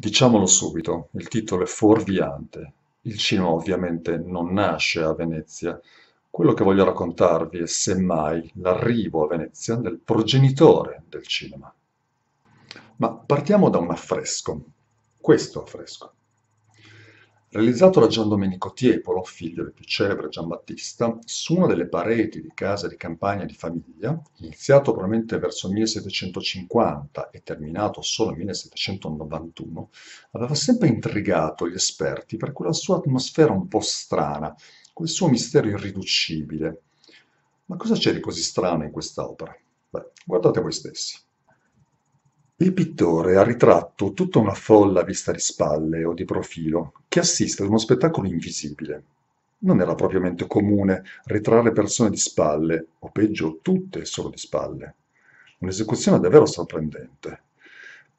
Diciamolo subito, il titolo è fuorviante. Il cinema ovviamente non nasce a Venezia. Quello che voglio raccontarvi è semmai l'arrivo a Venezia del progenitore del cinema. Ma partiamo da un affresco, questo affresco. Realizzato da Giandomenico Tiepolo, figlio del più celebre Giambattista, su una delle pareti di casa di campagna di famiglia, iniziato probabilmente verso 1750 e terminato solo 1791, aveva sempre intrigato gli esperti per quella sua atmosfera un po' strana, quel suo mistero irriducibile. Ma cosa c'è di così strano in quest'opera? Beh, guardate voi stessi. Il pittore ha ritratto tutta una folla vista di spalle o di profilo, che assiste ad uno spettacolo invisibile. Non era propriamente comune ritrarre persone di spalle, o peggio tutte solo di spalle. Un'esecuzione davvero sorprendente.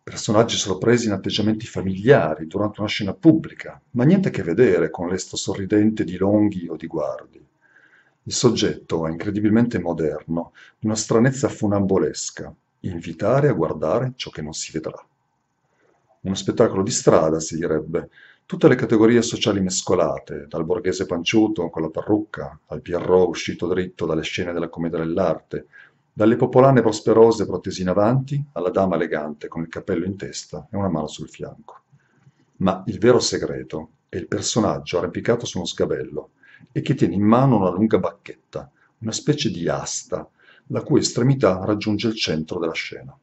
Personaggi sorpresi in atteggiamenti familiari durante una scena pubblica, ma niente a che vedere con l'esto sorridente di Longhi o di Guardi. Il soggetto è incredibilmente moderno, di una stranezza funambolesca. Invitare a guardare ciò che non si vedrà. Uno spettacolo di strada, si direbbe, tutte le categorie sociali mescolate, dal borghese panciuto con la parrucca, al Pierrot uscito dritto dalle scene della commedia dell'arte, dalle popolane prosperose protesi in avanti alla dama elegante con il cappello in testa e una mano sul fianco. Ma il vero segreto è il personaggio arrampicato su uno sgabello e che tiene in mano una lunga bacchetta, una specie di asta, la cui estremità raggiunge il centro della scena.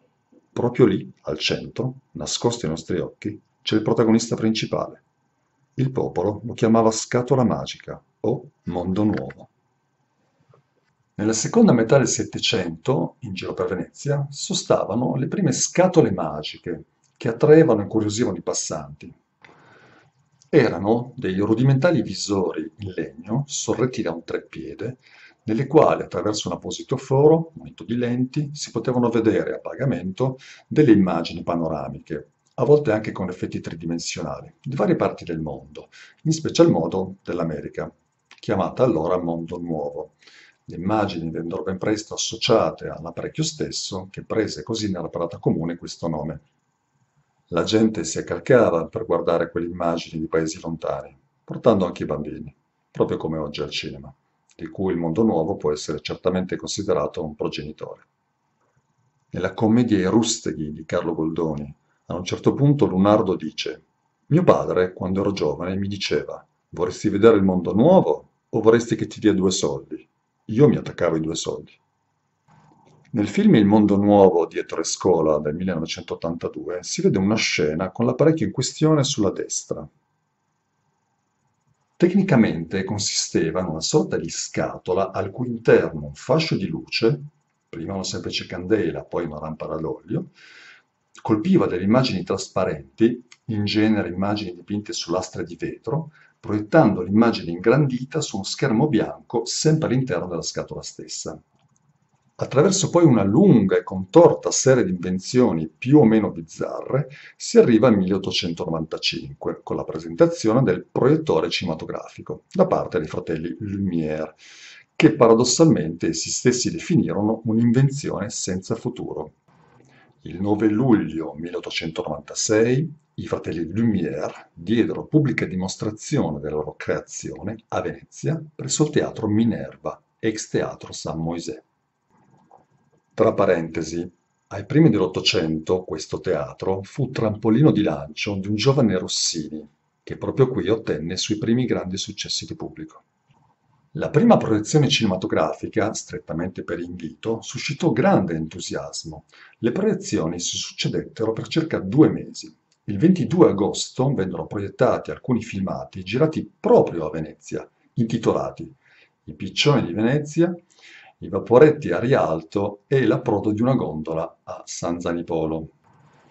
Proprio lì, al centro, nascosto ai nostri occhi, c'è il protagonista principale. Il popolo lo chiamava Scatola Magica o Mondo Nuovo. Nella seconda metà del Settecento, in giro per Venezia, sostavano le prime scatole magiche che attraevano e incuriosivano i passanti. Erano dei rudimentali visori in legno, sorretti da un treppiede, nelle quali, attraverso un apposito foro, munito di lenti, si potevano vedere a pagamento delle immagini panoramiche, a volte anche con effetti tridimensionali, di varie parti del mondo, in special modo dell'America, chiamata allora Mondo Nuovo. Le immagini vennero ben presto associate all'apparecchio stesso, che prese così nella parata comune questo nome. La gente si accalcava per guardare quelle immagini di paesi lontani, portando anche i bambini, proprio come oggi al cinema, di cui il Mondo Nuovo può essere certamente considerato un progenitore. Nella commedia I rusteghi di Carlo Goldoni, a un certo punto Lunardo dice: «Mio padre, quando ero giovane, mi diceva: vorresti vedere il Mondo Nuovo o vorresti che ti dia 2 soldi? Io mi attaccavo ai 2 soldi». Nel film Il Mondo Nuovo di Ettore Scola del 1982 si vede una scena con l'apparecchio in questione sulla destra. Tecnicamente consisteva in una sorta di scatola al cui interno un fascio di luce, prima una semplice candela, poi una lampada d'olio, colpiva delle immagini trasparenti, in genere immagini dipinte su lastre di vetro, proiettando l'immagine ingrandita su uno schermo bianco sempre all'interno della scatola stessa. Attraverso poi una lunga e contorta serie di invenzioni più o meno bizzarre si arriva al 1895 con la presentazione del proiettore cinematografico da parte dei fratelli Lumière, che paradossalmente essi stessi definirono un'invenzione senza futuro. Il 9 luglio 1896 i fratelli Lumière diedero pubblica dimostrazione della loro creazione a Venezia presso il teatro Minerva, ex teatro San Moisè. Tra parentesi, ai primi dell'Ottocento questo teatro fu trampolino di lancio di un giovane Rossini, che proprio qui ottenne i suoi primi grandi successi di pubblico. La prima proiezione cinematografica, strettamente per invito, suscitò grande entusiasmo. Le proiezioni si succedettero per circa 2 mesi. Il 22 agosto vennero proiettati alcuni filmati girati proprio a Venezia, intitolati «I piccioni di Venezia», «I vaporetti a Rialto» e «L'approdo di una gondola a San Zanipolo».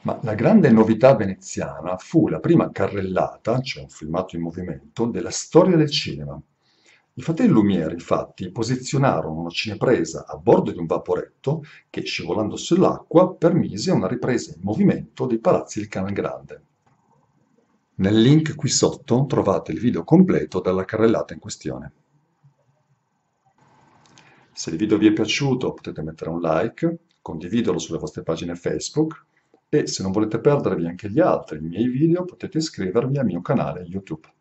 Ma la grande novità veneziana fu la prima carrellata, cioè un filmato in movimento, della storia del cinema. I fratelli Lumière, infatti, posizionarono una cinepresa a bordo di un vaporetto che, scivolando sull'acqua, permise una ripresa in movimento dei palazzi del Canal Grande. Nel link qui sotto trovate il video completo della carrellata in questione. Se il video vi è piaciuto potete mettere un like, condividerlo sulle vostre pagine Facebook e se non volete perdervi anche gli altri miei video potete iscrivervi al mio canale YouTube.